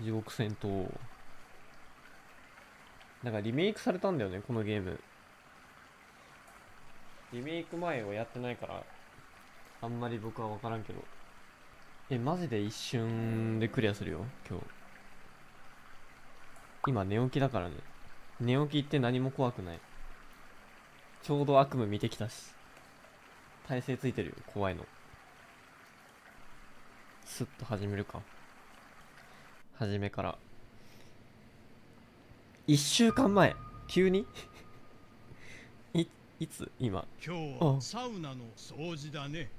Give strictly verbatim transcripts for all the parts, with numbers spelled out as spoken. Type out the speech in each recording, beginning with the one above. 地獄戦闘。なんかリメイクされたんだよね、このゲーム。リメイク前をやってないから、あんまり僕は分からんけど。え、マジで一瞬でクリアするよ、今日。今寝起きだからね。寝起きって何も怖くない。ちょうど悪夢見てきたし。体勢ついてるよ、怖いの。スッと始めるか。初めから。一週間前急にい、いつ今今日はサウナの掃除だね。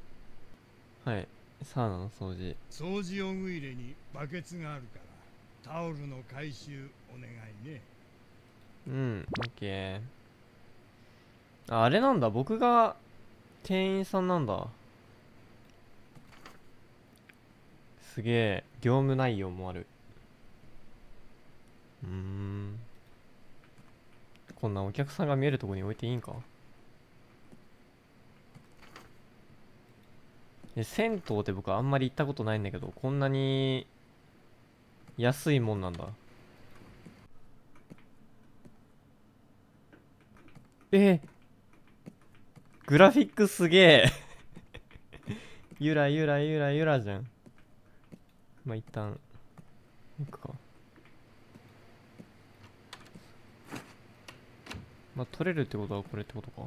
はい、サウナの掃除。掃除用具入れにバケツがあるからタオルの回収お願いね。うん、オッケー。あ、あれなんだ、僕が店員さんなんだ。すげえ、業務内容もある。うーん。こんなお客さんが見えるとこに置いていいんか。え、銭湯って僕あんまり行ったことないんだけど、こんなに安いもんなんだ。え、グラフィックすげえゆらゆらゆらゆらじゃん。まあ一旦行くか。まあ取れるってことはこれってことか。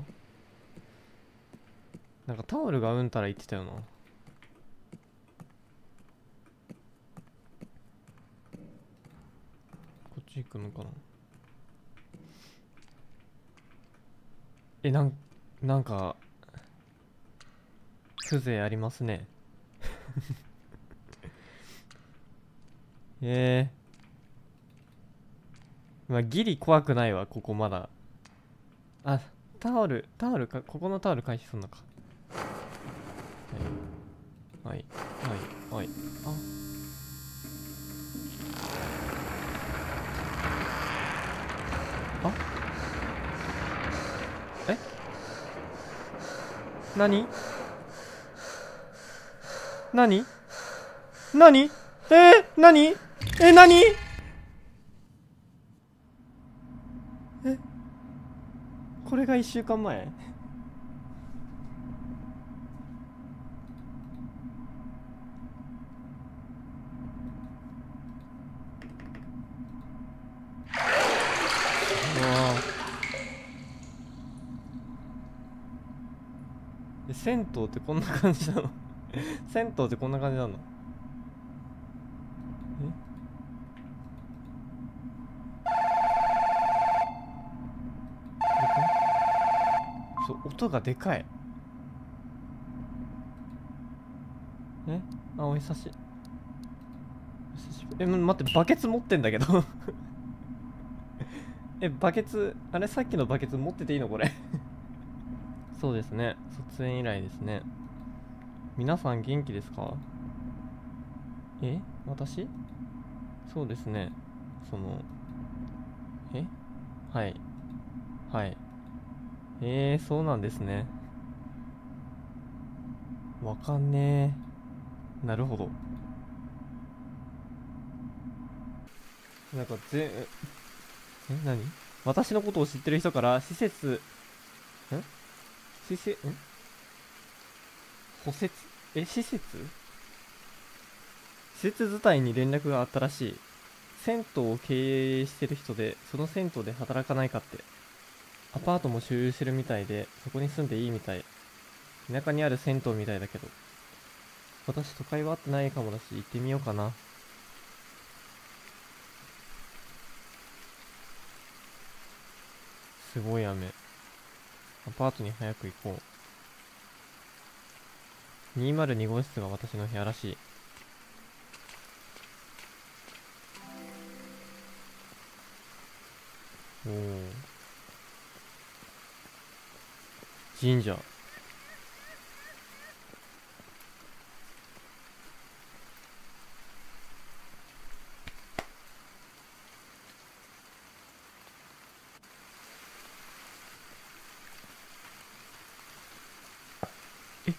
なんかタオルがうんたら言ってたよな。こっち行くのかな。え、なんなんか風情ありますねえー、まあギリ怖くないわ、ここまだ。あ、タオルタオルか、ここのタオル回避すんのか。はいはいはいはい。あ、あ、え、何何何、えー、何え、何、え、これがいっしゅうかんまえ銭湯ってこんな感じなの銭湯ってこんな感じなの。音がでかい。え、あ、お久しぶり。え、待って、バケツ持ってんだけどえ、バケツ、あれ、さっきのバケツ持ってていいのこれそうですね、卒園以来ですね。皆さん元気ですか。え、私、そうですね、その、え、はいはい、えー、そうなんですね。わかんねえ。なるほど。なんかぜ、え、なに、私のことを知ってる人から、施設、ん施設、ん補説、え、施設施設自体に連絡があったらしい。銭湯を経営してる人で、その銭湯で働かないかって。アパートも所有してるみたいで、そこに住んでいいみたい。田舎にある銭湯みたいだけど。私、都会は合ってないかもだし、行ってみようかな。すごい雨。アパートに早く行こう。にひゃくにごうしつが私の部屋らしい。おー。神社。え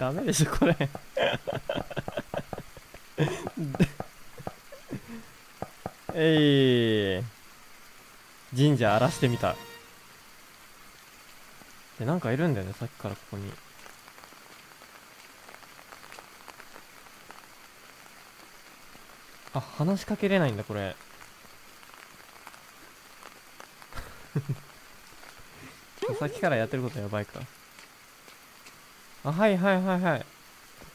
ダメでしょこれえい、神社荒らしてみた。でなんかいるんだよね、さっきからここに。あ、話しかけれないんだこれさっきからやってることやばいか。あ、はいはいはいはい、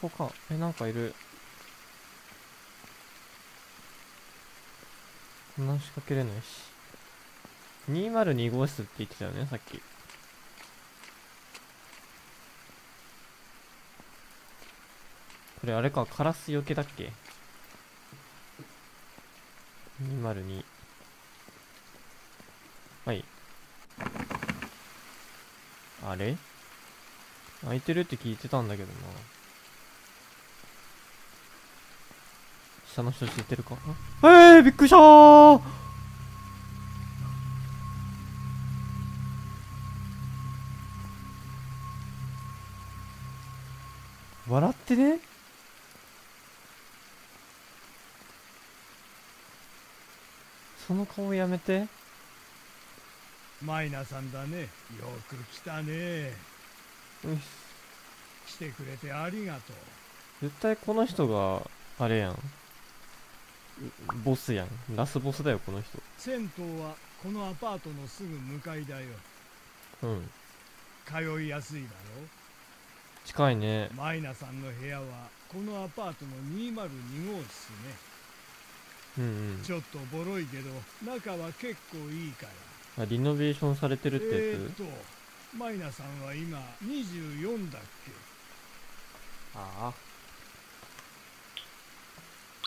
ここか。え、なんかいる。話しかけれないし。にひゃくに号室って言ってたよねさっき。これあれか、カラスよけだっけ。にひゃくに、はい。あれ開いてるって聞いてたんだけどな。下の人知ってるか。えー、びっくりしたー。笑ってね。その顔やめて。マイナさんだね。よく来たね。うん。来てくれてありがとう。絶対この人があれやん。ボスやん。ラスボスだよこの人。銭湯はこのアパートのすぐ向かいだよ。うん。通いやすいだろ。近いね。マイナさんの部屋はこのアパートのにひゃくに号室ね。うんうん、ちょっとボロいけど中は結構いいから。あ、リノベーションされてるってやつ。えっとマイナさんは今にじゅうよんだっけ。ああ、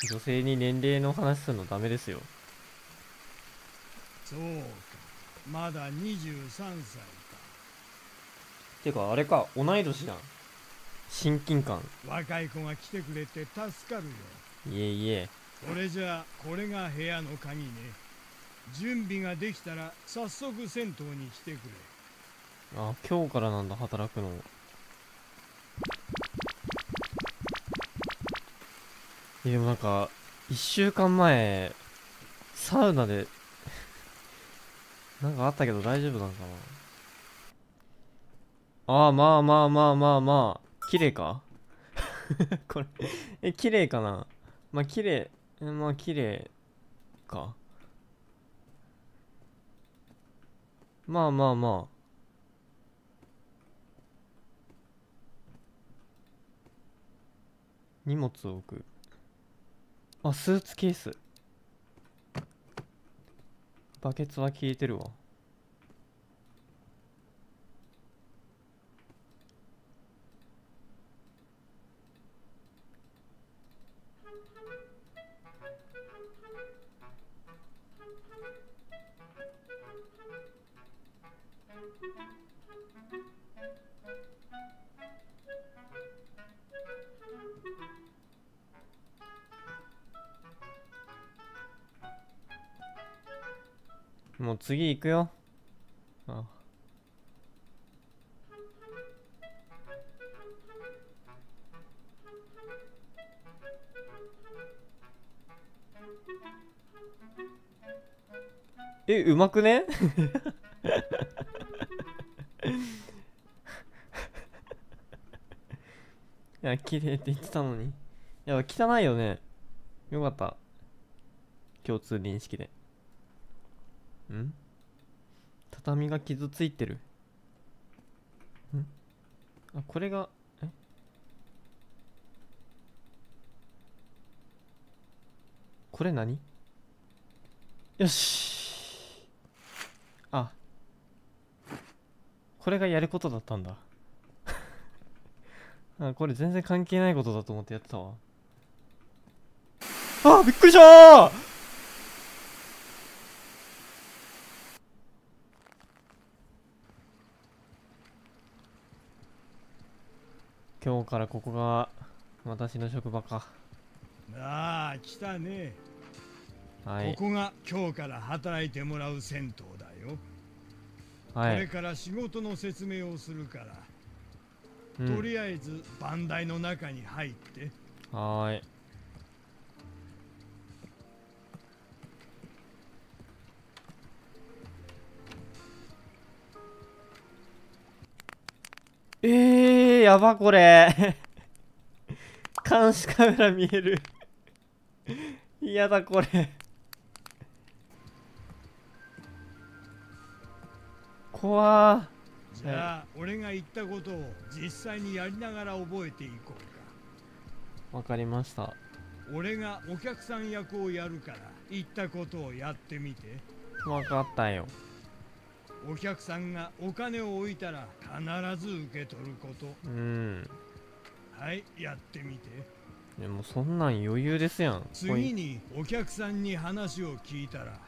女性に年齢の話するのダメですよ。そうか、まだにじゅうさんさいか。てかあれか、同い年だ。親近感。若い子が来てくれて助かるよ。いえいえ。それじゃあこれが部屋の鍵ね。準備ができたら早速銭湯に来てくれ。あ、今日からなんだ働くの。でもなんかいっしゅうかんまえサウナでなんかあったけど大丈夫なのかな。ああ、まあまあまあまあまあ綺麗かこれえ、綺麗かな。まあ綺麗、まあ綺麗か。まあまあまあ。荷物を置く。あ、スーツケース。バケツは消えてるわ。もう次行くよ。ああ、え、うまくねいや、綺麗って言ってたのに。いや、汚いよね。よかった。共通認識で。ん？畳が傷ついてる。ん？あ、これが、え？これ何？よし。あ、これがやることだったんだあ、これ全然関係ないことだと思ってやってたわ。あ、びっくりしたー。今日からここが私の職場か。ああ、来たね。はい、ここが今日から働いてもらう銭湯だよ。はい、これから仕事の説明をするからうん、とりあえず番台の中に入って。はーい。えー、やばこれ監視カメラ見えるいやだこれ怖。じゃあ、はい、俺が言ったことを実際にやりながら覚えていこうか。わかりました。俺がお客さん役をやるから言ったことをやってみて。わかったよ。お客さんがお金を置いたら必ず受け取ること。うん、はい、やってみて。でもそんなん余裕ですやん。次にお客さんに話を聞いたら、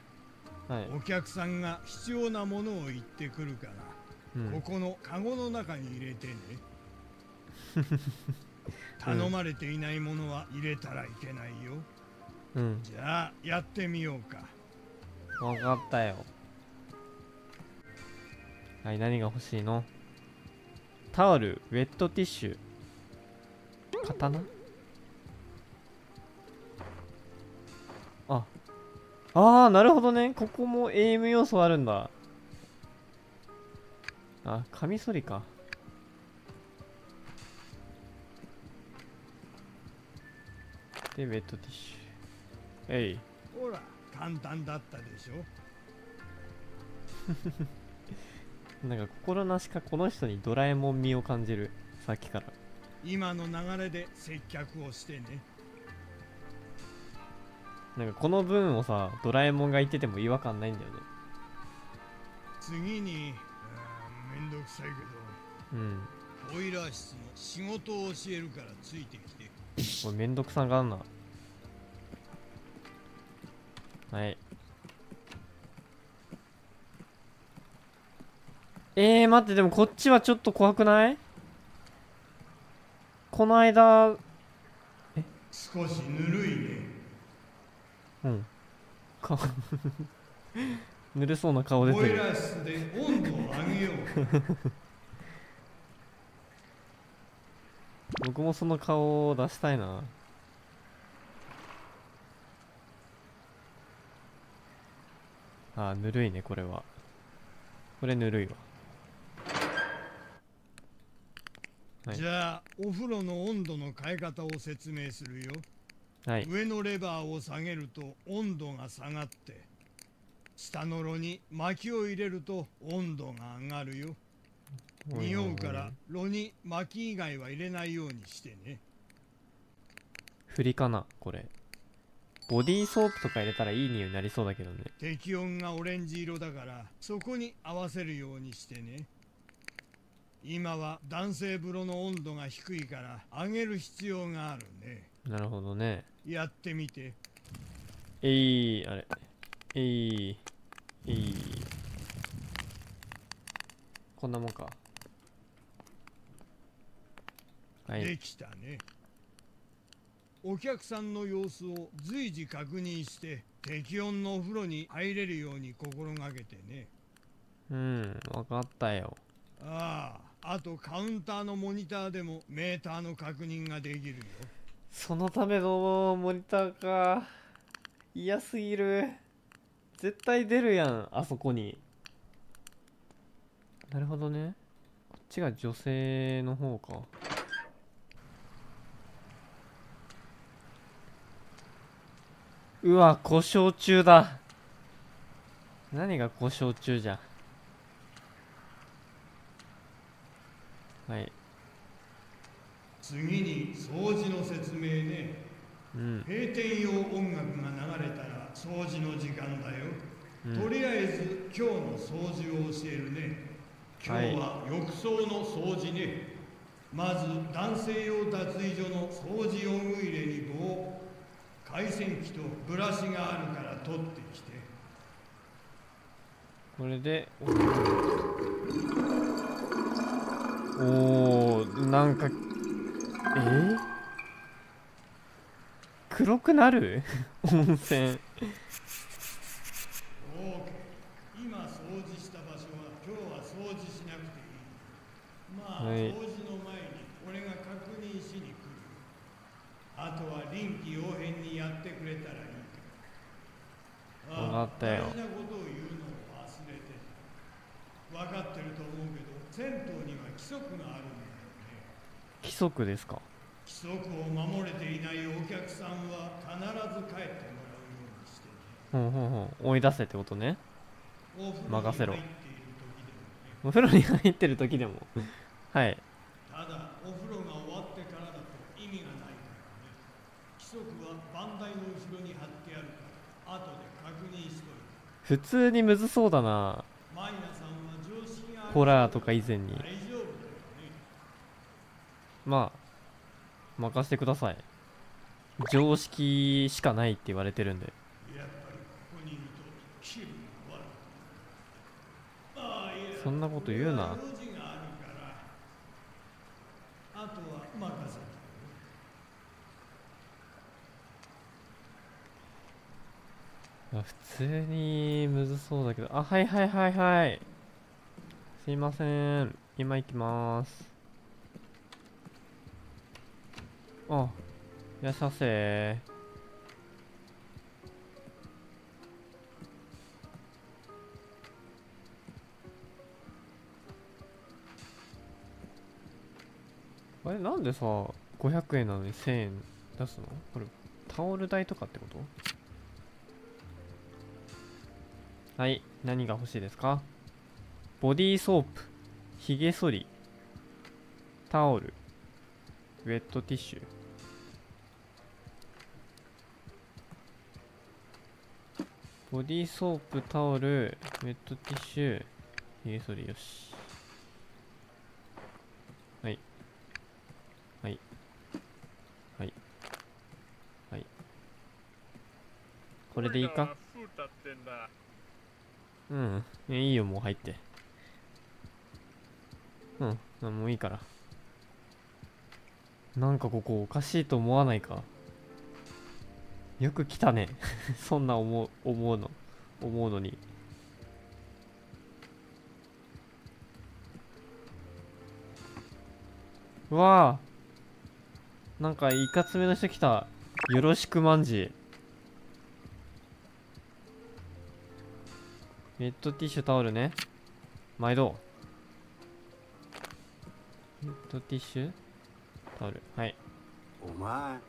はい、お客さんが必要なものを言ってくるから、うん、ここのカゴの中に入れてね頼まれていないものは入れたらいけないよ、うん、じゃあやってみようか。分かったよ。はい、何が欲しいの？タオル、ウェットティッシュ、刀？あ、あー、なるほどね。ここもエイム要素あるんだ。あ、カミソリか。で、ウェットティッシュ。えい。ほら、簡単だったでしょ。なんか心なしかこの人にドラえもん味を感じる。さっきから今の流れで接客をしてね。なんかこの文をさドラえもんが言ってても違和感ないんだよね。次にめんどくさいけど、うん、オイラー室の仕事を教えるからついてきて。これめんどくさがあんな。はい。えー、待って、でもこっちはちょっと怖くない？この間え少しぬるいね。うんかぬるそうな顔出てる。温度を上げよう僕もその顔を出したいな。あー、ぬるいね。これはこれぬるいわ。はい、じゃあお風呂の温度の変え方を説明するよ。はい、上のレバーを下げると温度が下がって下の炉に薪を入れると温度が上がるよ。匂うから炉に薪以外は入れないようにしてね。振りかなこれ。ボディーソープとか入れたらいい匂いになりそうだけどね。適温がオレンジ色だからそこに合わせるようにしてね。今は男性風呂の温度が低いから上げる必要があるね。なるほどね。やってみて。えい、あれ。えい、えい。こんなもんか。はい。できたね。お客さんの様子を随時確認して適温のお風呂に入れるように心がけてね。うん、わかったよ。ああ。あとカウンターのモニターでもメーターの確認ができるよ。そのためのモニターか。嫌すぎる。絶対出るやんあそこに。なるほどね。こっちが女性の方か。うわ、故障中だ。何が故障中じゃん。はい、次に掃除の説明ね、うん、閉店用音楽が流れたら掃除の時間だよ、うん、とりあえず今日の掃除を教えるね。今日は浴槽の掃除ね、はい、まず男性用脱衣所の掃除用具入れに棒、回線機とブラシがあるから取ってきて。これでおー、なんか、えー、黒くなる温泉今掃除した場所は今日は掃除しなくていい。まあ、はい、掃除の前に分かったよ。分かってると思うけど、銭湯には規則があるんだよね。規則ですか。規則を守れていないお客さんは必ず帰ってもらうようにしてね。ほうほうほう、追い出せってことね。任せろ。お風呂に入ってる時でもはい。ただお風呂が終わってからだと意味がないからね。規則は番台の後ろに貼ってあるから後で確認しといて。普通にむずそうだな。マイナさんは常識がある。ホラーとか以前に。大丈夫だよね。まあ任せてください。常識しかないって言われてるんで。やっぱりここにいると気分が悪くなる。ああ、いや、そんなこと言うな。あとは任せて。普通にむずそうだけど、あ、はいはいはいはい、すいません、今行きます。あ、いらっしゃいせ。あれ、なんでさごひゃくえんなのにせんえん出すの。これタオル代とかってこと。はい、何が欲しいですか。ボディーソープ、ひげ剃り、タオル、ウェットティッシュ。ボディーソープ、タオル、ウェットティッシュ、ひげ剃り、よし。はい。はい。はい。はい。これでいいか。うん、いいよ、もう入って。うん、もういいから。なんかここおかしいと思わないか。よく来たね。そんな思う、思うの、思うのに。うわあ、なんかいかつめの人来た。よろしくまんじ。ウェットティッシュ、タオルね。毎度。ウェットティッシュ、タオル。はい。お前。あ、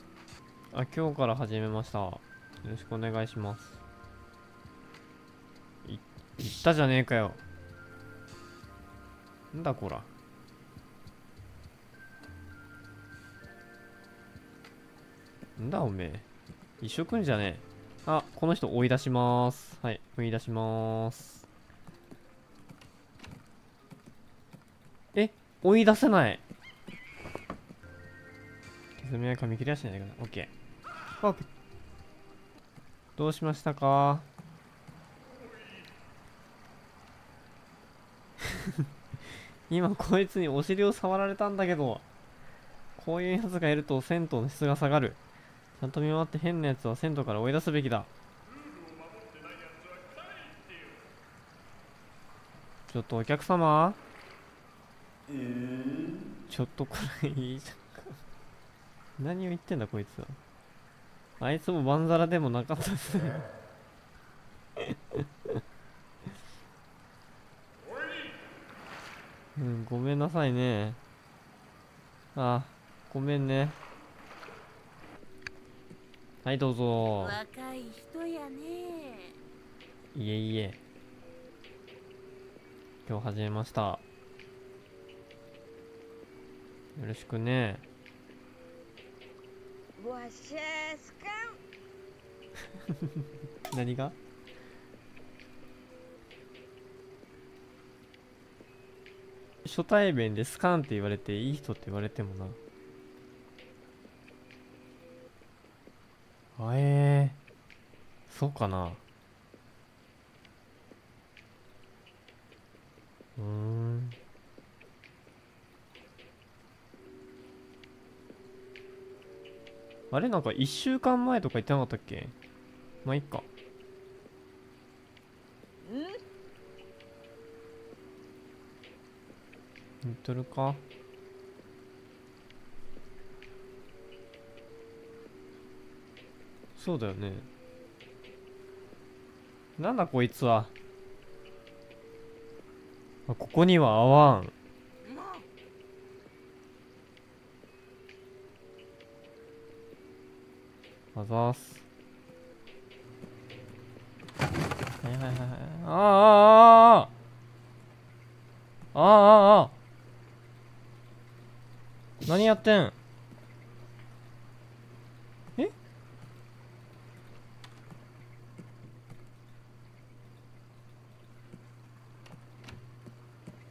今日から始めました。よろしくお願いします。い、言ったじゃねえかよ。なんだこら。なんだおめえ。一緒くんじゃねえ。あ、この人追い出しまーす。はい、追い出しまーす。え、追い出せない。手積みは紙切りはしないでください。オッケー。オッケー。どうしましたか今こいつにお尻を触られたんだけど。こういうやつがいると銭湯の質が下がる。ちゃんと見回って変なやつは銭湯から追い出すべきだ。ちょっとお客様、えー、ちょっとこれいいじゃんか。何を言ってんだこいつは。あいつもまんざらでもなかったですね。うん、ごめんなさいね。あ、ごめんね。はい、どうぞ。若い人やね。いえいえ。今日始めました。よろしくね。何が？初対面でスカンって言われていい人って言われてもな。あ、えー、そうかな。うーん、あれ、なんかいっしゅうかんまえとか言ってなかったっけ。まあいっか。言っとるか。そうだよね。なんだこいつは。ここには合わん。あざーす。はいはいはいはい。ああああああああああ。何やってん。え？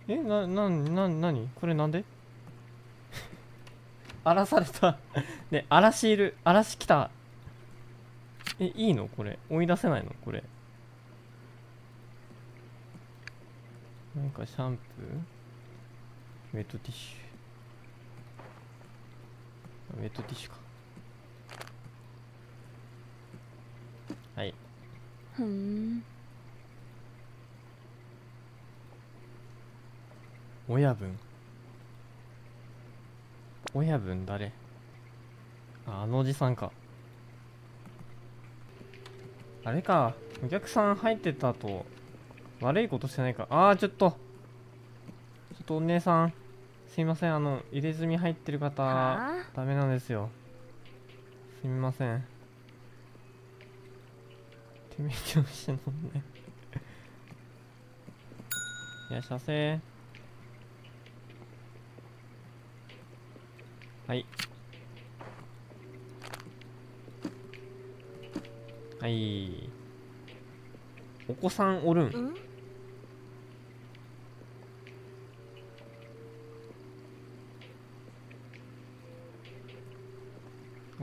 え、な、な、な、なに？これなんで？荒らされた。ね、嵐いる。嵐来た。え、いいのこれ。追い出せないのこれ。なんかシャンプー？ウェットティッシュ。ウェットティッシュか。はい。ふーん。親分。親分誰？あ、あのおじさんか。あれか。お客さん入ってたと悪いことしてないか。あー、ちょっと。ちょっとお姉さん。すいません、あの入れ墨入ってる方ダメなんですよ。すみません。てめえ調子乗んね。いらっしゃいませ。はいはい。お子さんおるん、うん、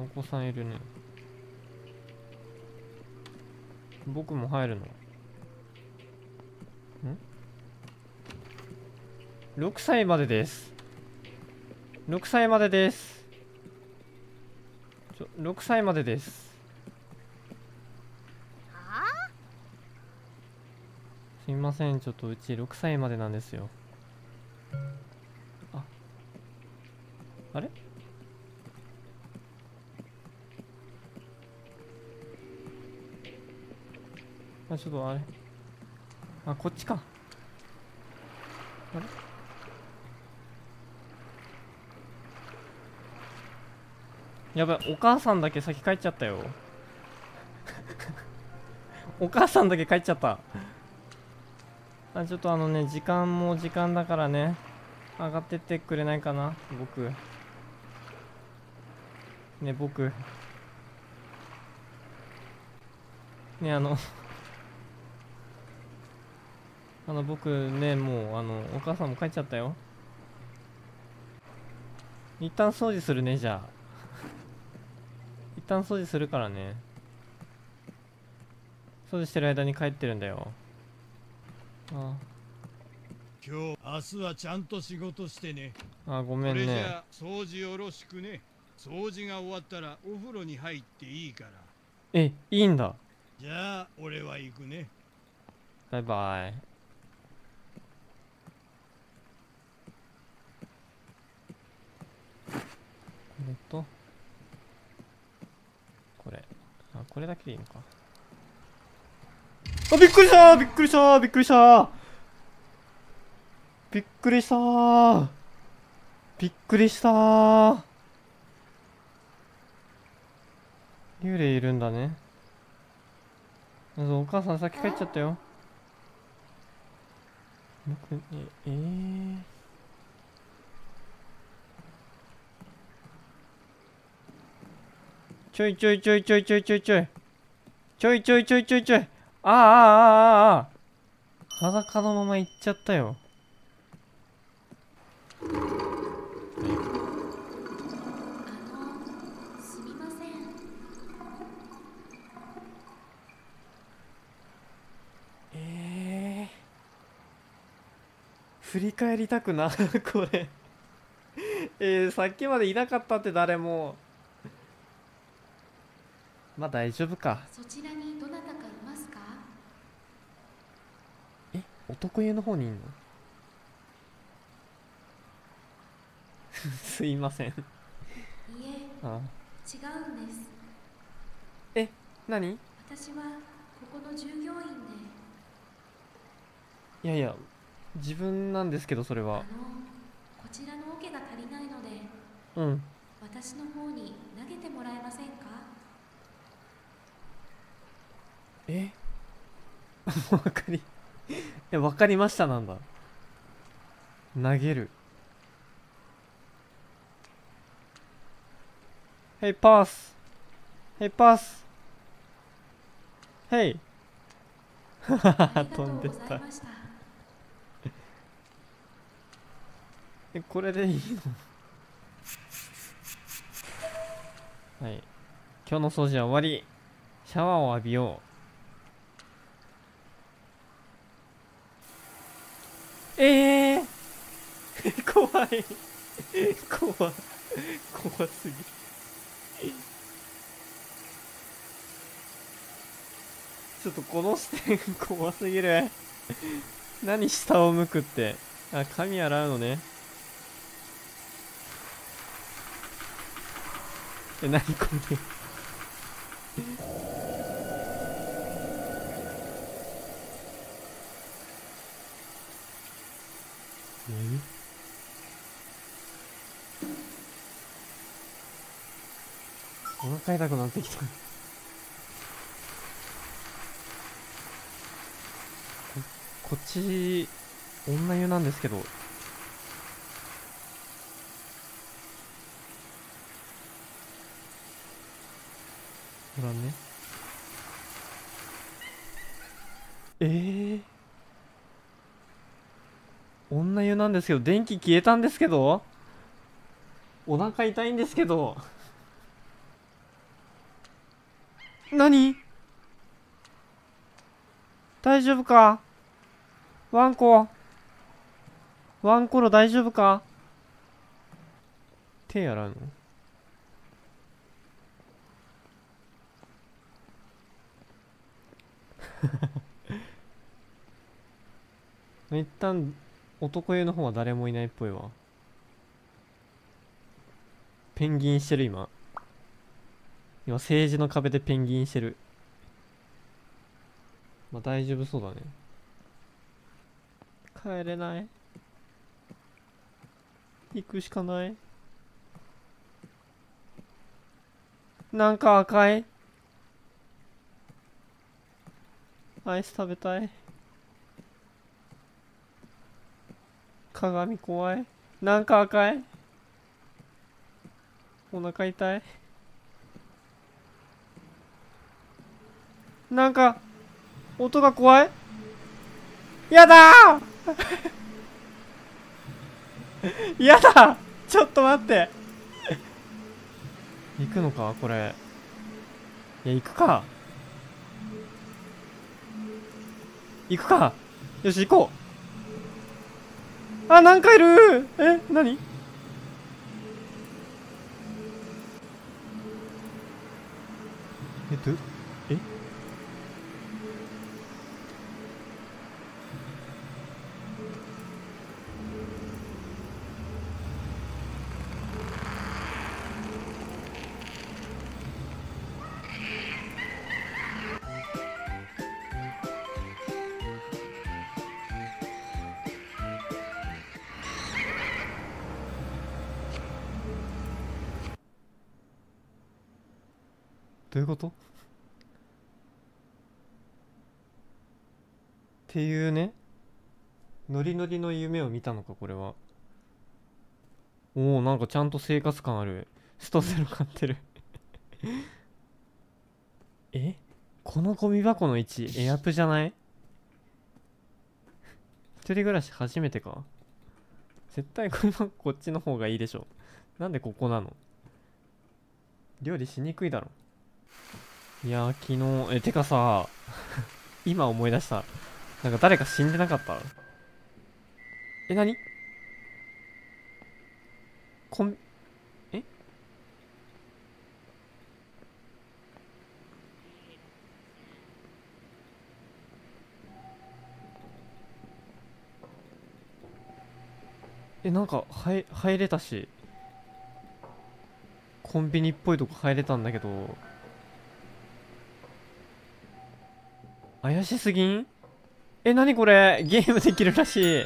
お子さんいるね。僕も入るの。ん ?ろく 歳までです。ろくさいまでです。ちょ、ろくさいまでです。すいません、ちょっとうちろくさいまでなんですよ。あ、あれ？あ、ちょっとあれ、あ、こっちか。あれ、やばい、お母さんだけ先帰っちゃったよ。お母さんだけ帰っちゃった。あ、ちょっとあのね、時間も時間だからね、上がってってくれないかな。僕ね、僕ね、あのあの僕ね、もうあのお母さんも帰っちゃったよ。一旦掃除するね、じゃあ。一旦掃除するからね。掃除してる間に帰ってるんだよ。ああ、今日明日はちゃんと仕事してね。ああ、ごめんね。それじゃ掃除よろしくね。掃除が終わったらお風呂に入っていいから。え、いいんだ。じゃあ俺は行くね。バイバイ。えっと、これ、あ、これだけでいいのか。あ、びっくりしたー、びっくりしたー、びっくりしたー、びっくりしたー、びっくりしたー。幽霊いるんだね。お母さん先帰っちゃったよ。僕に、えーちょいちょいちょいちょいちょいちょいちょいちょいちょいちょいちょいちょい、あーあああああ、裸のまま行っちゃったよ。あの、すみません。ええ、振り返りたくなこれえー、さっきまでいなかったって誰も。まあ大丈夫か。そちらにどなたかいますか？え、男湯の方にいんの？すいません。いえ、ああ違うんです。え、何？私はここの従業員で。いやいや、自分なんですけど、それは。あの、こちらの桶が足りないので、うん。私の方に投げてもらえませんか？え？わかり、いや、わかりましたなんだ。投げる。ヘイパース、ヘイパース、ヘイ。ははは、飛んでった。え、これでいいの？はい。今日の掃除は終わり。シャワーを浴びよう。えー、怖い。怖、怖すぎる。ちょっとこの視点怖すぎる。何下を向くって。あ、髪洗うのね。え、何これ。え、お腹痛くなってきた。ここっち女湯なんですけど。ご覧ね。えー、女湯なんですけど、電気消えたんですけど、お腹痛いんですけど。何？大丈夫か？ワンコ。ワンコロ大丈夫か？手洗うの？一旦男湯の方は誰もいないっぽいわ。ペンギンしてる今。今、政治の壁でペンギンしてる。まあ大丈夫そうだね。帰れない。行くしかない。なんか赤い。アイス食べたい。鏡怖い。なんか赤い。お腹痛い。なんか、音が怖い。やだーやだ、ちょっと待って行くのかこれ。いや、行くか。行くか。よし、行こう。あ、なんかいるー。え、なに？えっと、え？どういうこと？っていうね、ノリノリの夢を見たのかこれは。おお、なんかちゃんと生活感ある。ストゼロ買ってるえ、このゴミ箱の位置エアプじゃない？一人暮らし初めてか。絶対このこっちの方がいいでしょ。なんでここなの？料理しにくいだろ。いやー、昨日、え、てかさ、今思い出した。なんか誰か死んでなかった？え、なに？コン、え？え、なんか、はい、入れたし、コンビニっぽいとこ入れたんだけど、怪しすぎん？え、なにこれ？ゲームできるらしい。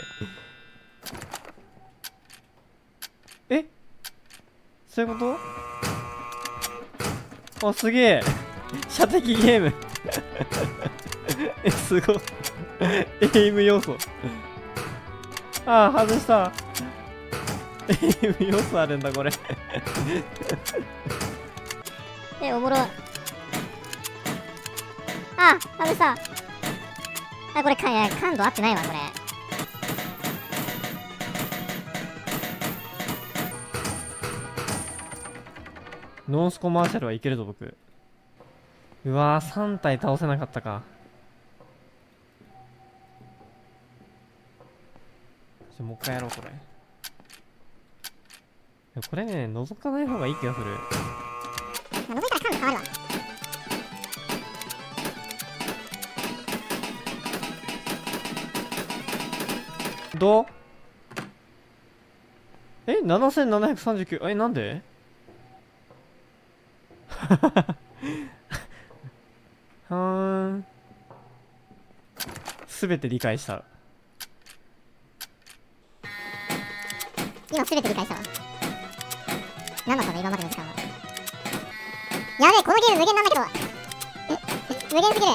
え？そういうこと？あ、すげえ。射的ゲームえ、すごいエイム要素ああ、外したエイム要素あるんだ、これえ、おもろい。あ、外したあ、これか、いや、感度合ってないわ、これノースコマーシャルはいけるぞ、僕。うわー、さん体倒せなかったか。ちょ、もう一回やろう、これ。これね、覗かない方がいい気がする。覗いたら感度変わるわ。どう？え、ななせんななひゃくさんじゅうきゅう。え、なんで？ははは。はーん、全て理解した。今全て理解したわ。何だったの今までの時間は。やべえ、このゲーム無限なんだけど無限すぎる。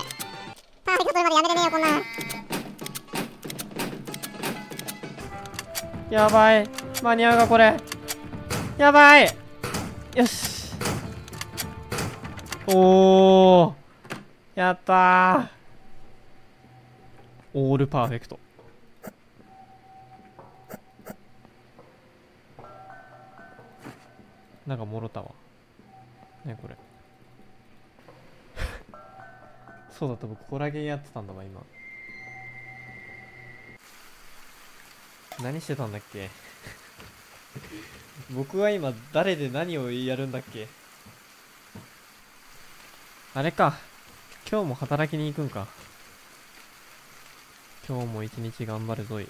パーフェクト取るまでやめれねえよ、こんなん。やばい、間に合うかこれ。やばい、よし、おお、やったー。オールパーフェクト。なんかもろたわ。ね、これ。そうだった、僕コラゲやってたんだわ、今。何してたんだっけ僕は今、誰で何をやるんだっけ。あれか。今日も働きに行くんか。今日も一日頑張るぞい。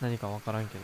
何かわからんけど。